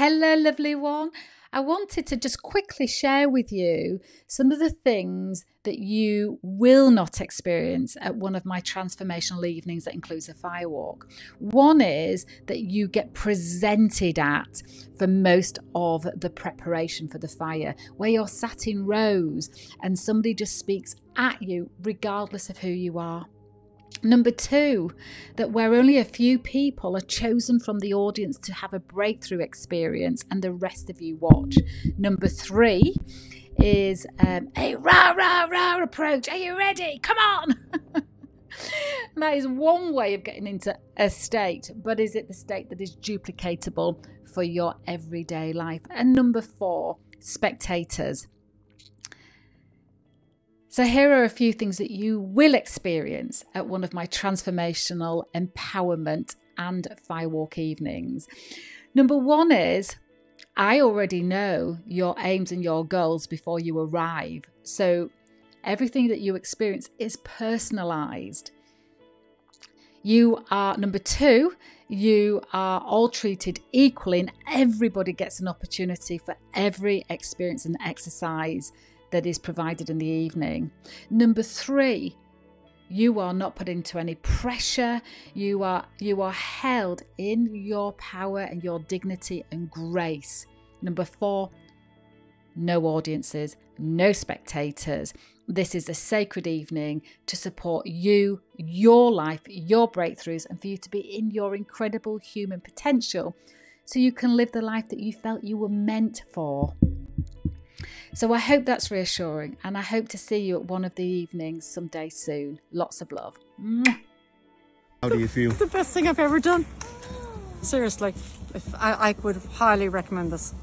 Hello, lovely one. I wanted to just quickly share with you some of the things that you will not experience at one of my transformational evenings that includes a fire walk. One is that you get presented at for most of the preparation for the fire, where you're sat in rows and somebody just speaks at you regardless of who you are. Number two, that where only a few people are chosen from the audience to have a breakthrough experience and the rest of you watch. Number three is a rah, rah, rah approach. Are you ready? Come on! And that is one way of getting into a state, but is it the state that is duplicatable for your everyday life? And number four, spectators. So here are a few things that you will experience at one of my transformational empowerment and firewalk evenings. Number one is, I already know your aims and your goals before you arrive. So everything that you experience is personalized. Number two, you are all treated equally and everybody gets an opportunity for every experience and exercise that is provided in the evening. Number three, you are not put into any pressure. You are held in your power and your dignity and grace. Number four, no audiences, no spectators. This is a sacred evening to support you, your life, your breakthroughs, and for you to be in your incredible human potential so you can live the life that you felt you were meant for. So I hope that's reassuring, and I hope to see you at one of the evenings someday soon. Lots of love. How do you feel? It's the best thing I've ever done. Seriously, I would highly recommend this.